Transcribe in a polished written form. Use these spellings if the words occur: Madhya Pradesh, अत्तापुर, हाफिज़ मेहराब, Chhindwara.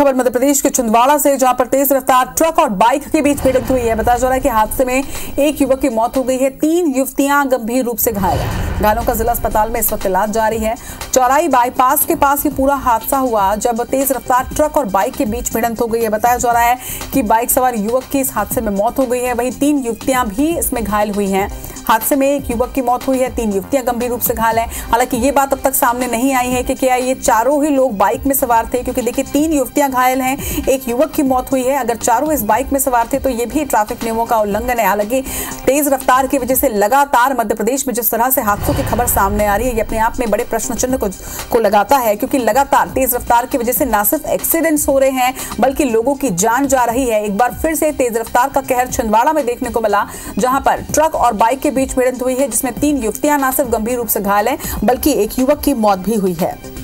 खबर मध्य प्रदेश के छिंदवाड़ा से, जहां पर तेज रफ्तार ट्रक और बाइक के बीच भिड़ंत हुई है। बताया जा रहा है कि हादसे में एक युवक की मौत हो गई है, 3 युवतियां गंभीर रूप से घायल हैं। घायलों का जिला अस्पताल में इस वक्त इलाज जारी है। चौराई बाईपास के पास ये पूरा हादसा हुआ, जब तेज रफ्तार ट्रक और बाइक के बीच भिड़ंत हो गई है। बताया जा रहा है कि बाइक सवार युवक की इस हादसे में मौत हो गई है, वहीं 3 युवतियां भी इसमें घायल हुई हैं। हादसे में एक युवक की मौत हुई है, 3 युवतियां गंभीर रूप से घायल हैं। हालांकि ये बात अब तक सामने नहीं आई है कि क्या ये चारों ही लोग बाइक में सवार थे, क्योंकि देखिए 3 युवतियां घायल हैं, एक युवक की मौत हुई है। अगर चारों इस बाइक में सवार थे तो ये भी ट्रैफिक नियमों का उल्लंघन है। हालांकि तेज रफ्तार की वजह से लगातार मध्य प्रदेश में जिस तरह से हादसों की खबर सामने आ रही है, ये अपने आप में बड़े प्रश्न चिन्ह को लगाता है, क्योंकि लगातार तेज रफ्तार की वजह से न सिर्फ एक्सीडेंट्स हो रहे हैं बल्कि लोगों की जान जा रही है। एक बार फिर से तेज रफ्तार का कहर छिंदवाड़ा में देखने को मिला, जहां पर ट्रक और बाइक के बीच भिड़ंत हुई है, जिसमें 3 युवतियां न सिर्फ गंभीर रूप से घायल हैं बल्कि एक युवक की मौत भी हुई है।